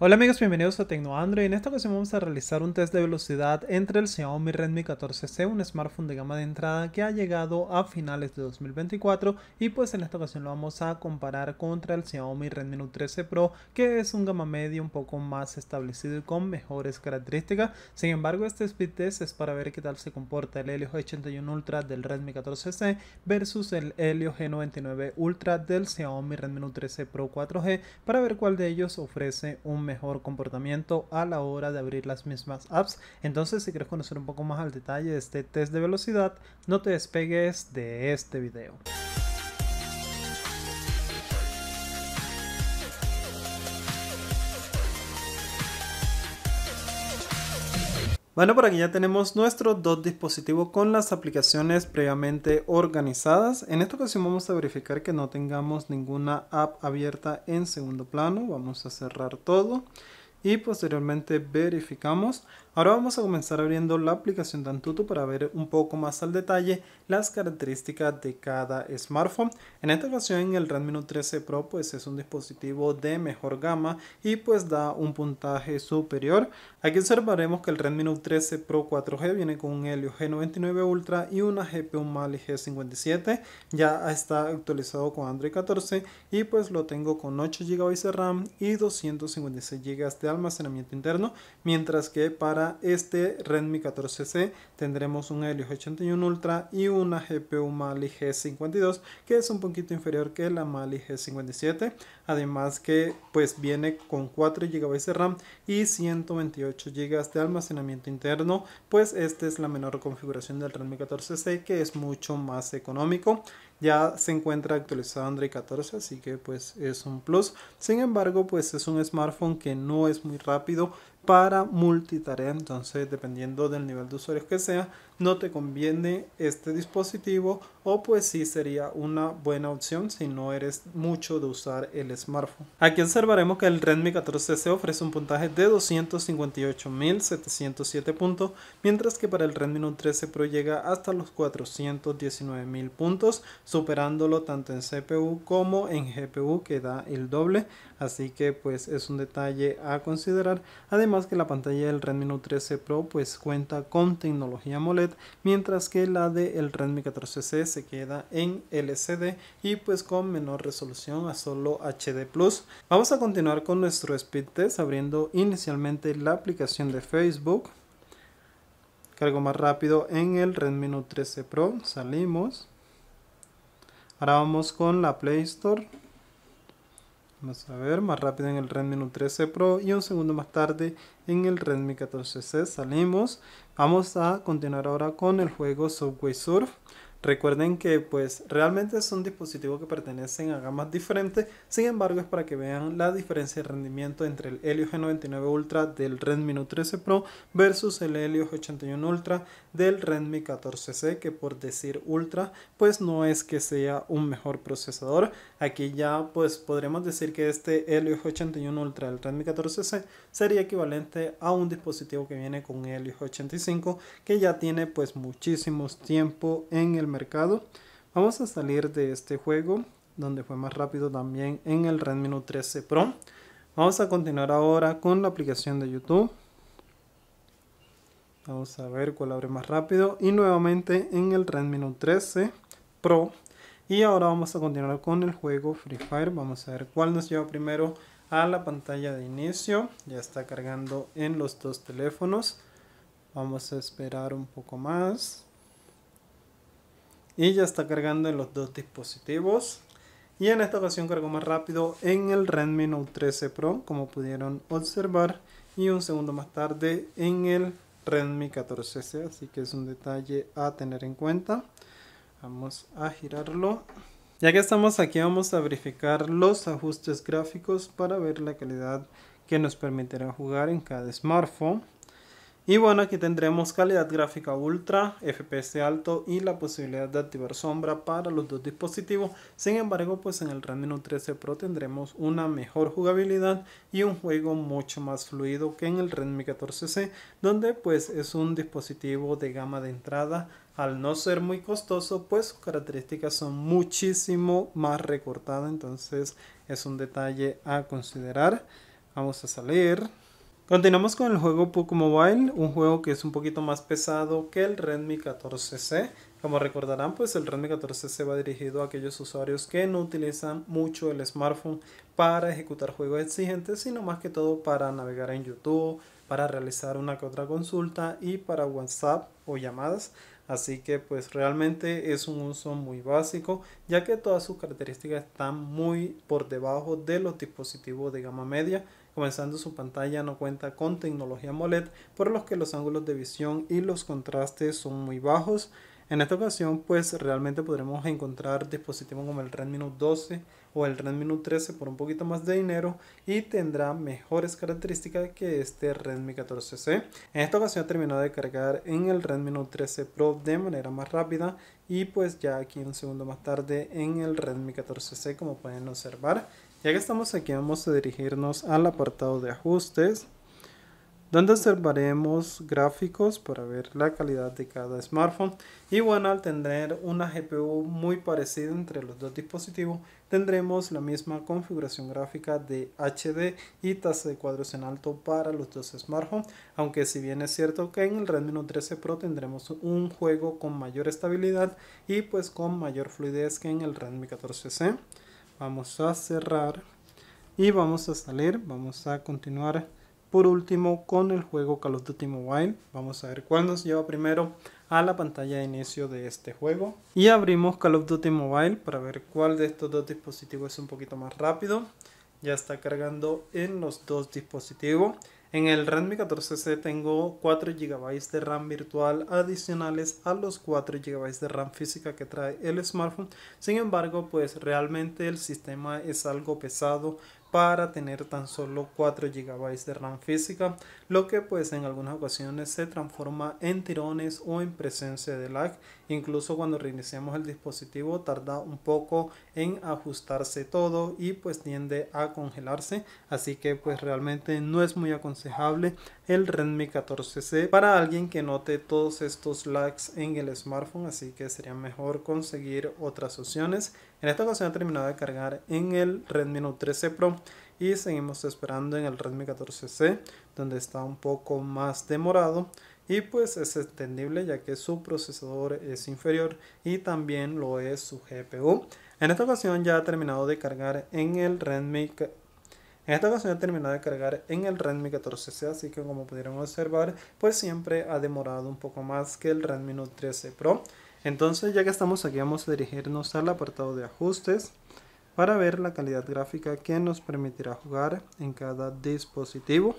Hola amigos, bienvenidos a TecnoAndroid. En esta ocasión vamos a realizar un test de velocidad entre el Xiaomi Redmi 14C, un smartphone de gama de entrada que ha llegado a finales de 2024, y pues en esta ocasión lo vamos a comparar contra el Xiaomi Redmi Note 13 Pro, que es un gama media un poco más establecido y con mejores características. Sin embargo, este speed test es para ver qué tal se comporta el Helio G81 Ultra del Redmi 14C versus el Helio G99 Ultra del Xiaomi Redmi Note 13 Pro 4G, para ver cuál de ellos ofrece un mejor comportamiento a la hora de abrir las mismas apps. Entonces, si quieres conocer un poco más al detalle de este test de velocidad, no te despegues de este video. Bueno, por aquí ya tenemos nuestros dos dispositivos con las aplicaciones previamente organizadas. En esta ocasión vamos a verificar que no tengamos ninguna app abierta en segundo plano. Vamos a cerrar todo y posteriormente verificamos. Ahora vamos a comenzar abriendo la aplicación de Antutu para ver un poco más al detalle las características de cada smartphone. En esta ocasión el Redmi Note 13 Pro pues es un dispositivo de mejor gama y pues da un puntaje superior. Aquí observaremos que el Redmi Note 13 Pro 4G viene con un Helio G99 Ultra y una GPU Mali G57. Ya está actualizado con Android 14 y pues lo tengo con 8 GB de RAM y 256 GB de almacenamiento interno, mientras que para este Redmi 14C tendremos un Helio G81 Ultra y una GPU Mali G52, que es un poquito inferior que la Mali G57, además que pues viene con 4 GB de RAM y 128 GB de almacenamiento interno. Pues esta es la menor configuración del Redmi 14C, que es mucho más económico. Ya se encuentra actualizado Android 14, así que pues es un plus. Sin embargo, pues es un smartphone que no es muy rápido para multitarea, entonces dependiendo del nivel de usuarios que sea, no te conviene este dispositivo, o pues sí sería una buena opción si no eres mucho de usar el smartphone. Aquí observaremos que el Redmi 14C ofrece un puntaje de 258.707 puntos, mientras que para el Redmi Note 13 Pro llega hasta los 419.000 puntos, superándolo tanto en CPU como en GPU, que da el doble, así que pues es un detalle a considerar. Además que la pantalla del Redmi Note 13 Pro pues cuenta con tecnología AMOLED, mientras que la del Redmi 14C se queda en LCD y pues con menor resolución a solo HD+. Vamos a continuar con nuestro speed test abriendo inicialmente la aplicación de Facebook. Cargo más rápido en el Redmi Note 13 Pro, salimos. Ahora vamos con la Play Store. Vamos a ver, más rápido en el Redmi Note 13 Pro y un segundo más tarde en el Redmi 14C. Salimos. Vamos a continuar ahora con el juego Subway Surf. Recuerden que pues realmente son dispositivos que pertenecen a gamas diferentes. Sin embargo, es para que vean la diferencia de rendimiento entre el Helio G99 Ultra del Redmi Note 13 Pro versus el Helio G81 Ultra del Redmi 14C, que por decir Ultra pues no es que sea un mejor procesador. Aquí ya pues podremos decir que este Helio G81 Ultra del Redmi 14C sería equivalente a un dispositivo que viene con Helio G85, que ya tiene pues muchísimos tiempo en el mercado. Vamos a salir de este juego donde fue más rápido también en el Redmi Note 13 Pro. Vamos a continuar ahora con la aplicación de YouTube. Vamos a ver cuál abre más rápido y nuevamente en el Redmi Note 13 Pro. Y ahora vamos a continuar con el juego Free Fire. Vamos a ver cuál nos lleva primero a la pantalla de inicio. Ya está cargando en los dos teléfonos. Vamos a esperar un poco más. Y ya está cargando en los dos dispositivos. Y en esta ocasión cargó más rápido en el Redmi Note 13 Pro, como pudieron observar. Y un segundo más tarde en el Redmi 14C. Así que es un detalle a tener en cuenta. Vamos a girarlo. Ya que estamos aquí, vamos a verificar los ajustes gráficos para ver la calidad que nos permitirá jugar en cada smartphone. Y bueno, aquí tendremos calidad gráfica ultra, FPS alto y la posibilidad de activar sombra para los dos dispositivos. Sin embargo, pues en el Redmi Note 13 Pro tendremos una mejor jugabilidad y un juego mucho más fluido que en el Redmi 14C, donde pues es un dispositivo de gama de entrada. Al no ser muy costoso, pues sus características son muchísimo más recortadas, entonces es un detalle a considerar. Vamos a salir. Continuamos con el juego Poco Mobile, un juego que es un poquito más pesado que el Redmi 14C. Como recordarán, pues el Redmi 14C va dirigido a aquellos usuarios que no utilizan mucho el smartphone para ejecutar juegos exigentes, sino más que todo para navegar en YouTube, para realizar una que otra consulta y para WhatsApp o llamadas. Así que pues realmente es un uso muy básico, ya que todas sus características están muy por debajo de los dispositivos de gama media. Comenzando, su pantalla no cuenta con tecnología AMOLED, por lo que los ángulos de visión y los contrastes son muy bajos. En esta ocasión pues realmente podremos encontrar dispositivos como el Redmi Note 12 o el Redmi Note 13 por un poquito más de dinero, y tendrá mejores características que este Redmi 14C. En esta ocasión terminó de cargar en el Redmi Note 13 Pro de manera más rápida, y pues ya aquí un segundo más tarde en el Redmi 14C, como pueden observar. Ya que estamos aquí, vamos a dirigirnos al apartado de ajustes, donde observaremos gráficos para ver la calidad de cada smartphone. Y bueno, al tener una GPU muy parecida entre los dos dispositivos, tendremos la misma configuración gráfica de HD y tasa de cuadros en alto para los dos smartphones, aunque si bien es cierto que en el Redmi Note 13 Pro tendremos un juego con mayor estabilidad y pues con mayor fluidez que en el Redmi 14C. Vamos a cerrar y vamos a salir. Vamos a continuar por último con el juego Call of Duty Mobile. Vamos a ver cuál nos lleva primero a la pantalla de inicio de este juego. Y abrimos Call of Duty Mobile para ver cuál de estos dos dispositivos es un poquito más rápido. Ya está cargando en los dos dispositivos. En el Redmi 14C tengo 4 GB de RAM virtual adicionales a los 4 GB de RAM física que trae el smartphone. Sin embargo, pues realmente el sistema es algo pesado para tener tan solo 4 GB de RAM física, lo que pues en algunas ocasiones se transforma en tirones o en presencia de lag. Incluso cuando reiniciamos el dispositivo tarda un poco en ajustarse todo y pues tiende a congelarse, así que pues realmente no es muy aconsejable el Redmi 14C para alguien que note todos estos lags en el smartphone, así que sería mejor conseguir otras opciones. En esta ocasión he terminado de cargar en el Redmi Note 13 Pro y seguimos esperando en el Redmi 14C, donde está un poco más demorado y pues es entendible, ya que su procesador es inferior y también lo es su GPU. En esta ocasión ya ha terminado de cargar en el Redmi 14C, así que como pudieron observar, pues siempre ha demorado un poco más que el Redmi Note 13 Pro. Entonces, ya que estamos aquí, vamos a dirigirnos al apartado de ajustes para ver la calidad gráfica que nos permitirá jugar en cada dispositivo.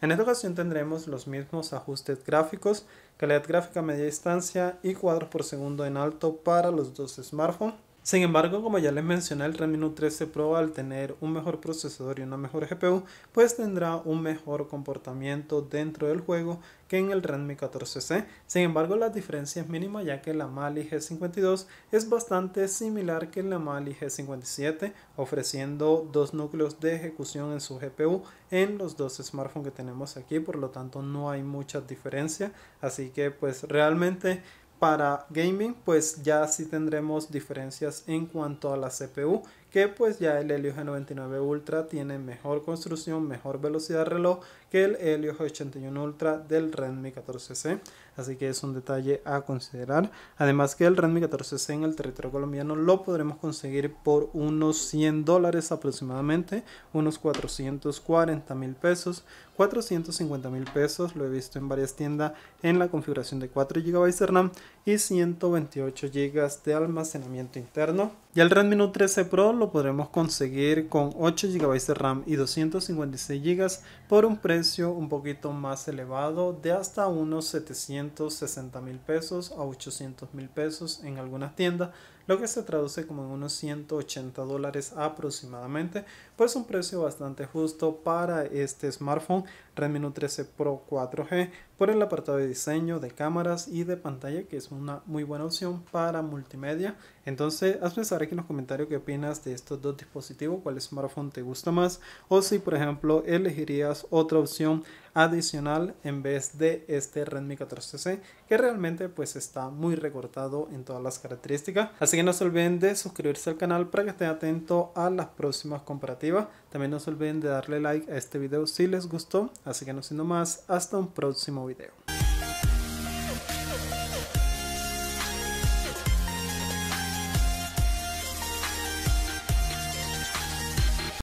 En esta ocasión tendremos los mismos ajustes gráficos: calidad gráfica a media distancia y cuadros por segundo en alto para los dos smartphones. Sin embargo, como ya les mencioné, el Redmi Note 13 Pro, al tener un mejor procesador y una mejor GPU, pues tendrá un mejor comportamiento dentro del juego que en el Redmi 14C. Sin embargo, la diferencia es mínima, ya que la Mali G52 es bastante similar que la Mali G57, ofreciendo 2 núcleos de ejecución en su GPU en los dos smartphones que tenemos aquí, por lo tanto no hay mucha diferencia, así que pues realmente para gaming pues ya sí tendremos diferencias en cuanto a la CPU, que pues ya el Helio G99 Ultra tiene mejor construcción, mejor velocidad de reloj que el Helio G81 Ultra del Redmi 14C, así que es un detalle a considerar. Además que el Redmi 14C en el territorio colombiano lo podremos conseguir por unos $100 aproximadamente, unos 440.000 pesos, 450.000 pesos, lo he visto en varias tiendas en la configuración de 4 GB de RAM y 128 GB de almacenamiento interno. Y el Redmi Note 13 Pro lo podremos conseguir con 8 GB de RAM y 256 GB por un precio un poquito más elevado, de hasta unos 760.000 pesos a 800.000 pesos en algunas tiendas, lo que se traduce como en unos $180 aproximadamente, pues un precio bastante justo para este smartphone Redmi Note 13 Pro 4G por el apartado de diseño, de cámaras y de pantalla, que es una muy buena opción para multimedia. Entonces, hazme saber aquí en los comentarios qué opinas de estos dos dispositivos, cuál smartphone te gusta más, o si por ejemplo elegirías otra opción adicional en vez de este Redmi 14C, que realmente pues está muy recortado en todas las características. Así que no se olviden de suscribirse al canal para que estén atentos a las próximas comparativas. También no se olviden de darle like a este video si les gustó. Así que no siendo más, hasta un próximo video.